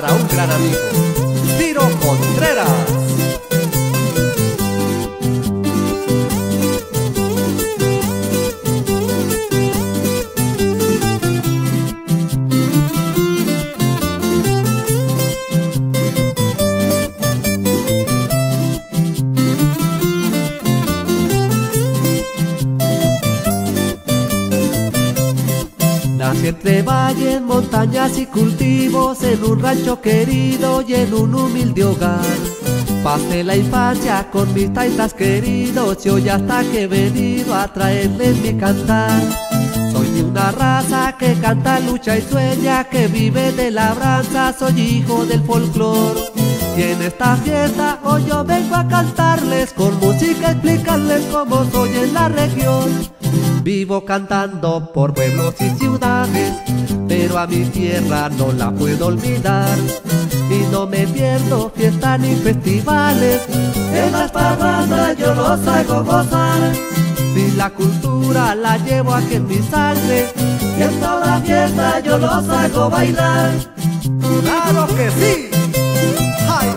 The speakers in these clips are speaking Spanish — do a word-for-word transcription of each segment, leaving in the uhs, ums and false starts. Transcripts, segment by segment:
para un gran amigo, Ciro Contreras. Nací entre valles, montañas y cultivos, en un rancho querido y en un humilde hogar. Pasé la infancia con mis taitas queridos y hoy hasta que he venido a traerles mi cantar. Soy de una raza que canta, lucha y sueña, que vive de labranza, soy hijo del folclor. Y en esta fiesta hoy yo vengo a cantarles, con música explicarles cómo soy en la región. Vivo cantando por pueblos y ciudades, pero a mi tierra no la puedo olvidar. Y no me pierdo fiestas ni festivales, en las parrandas yo los hago gozar. Si la cultura la llevo aquí en mi sangre, en toda fiesta yo los hago bailar. ¡Claro que sí! ¡Ay!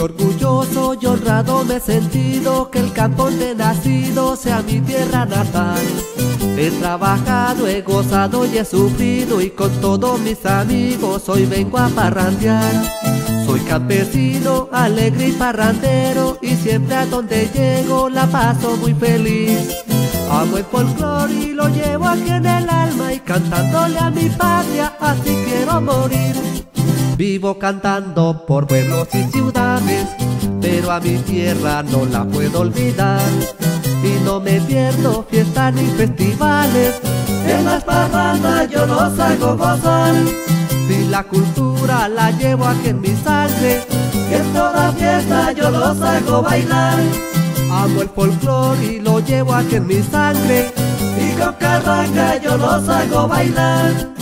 Orgulloso y honrado me he sentido que el campo donde he nacido sea mi tierra natal. He trabajado, he gozado y he sufrido, y con todos mis amigos hoy vengo a parrandear. Soy campesino, alegre y parrandero, y siempre a donde llego la paso muy feliz. Amo el folclor y lo llevo aquí en el alma, y cantándole a mi patria así quiero morir. Vivo cantando por pueblos y ciudades, pero a mi tierra no la puedo olvidar. Y no me pierdo fiestas ni festivales, en las parrandas yo los hago gozar. Si la cultura la llevo aquí en mi sangre, en toda fiesta yo los hago bailar. Amo el folclor y lo llevo aquí en mi sangre, y con carranga yo los hago bailar.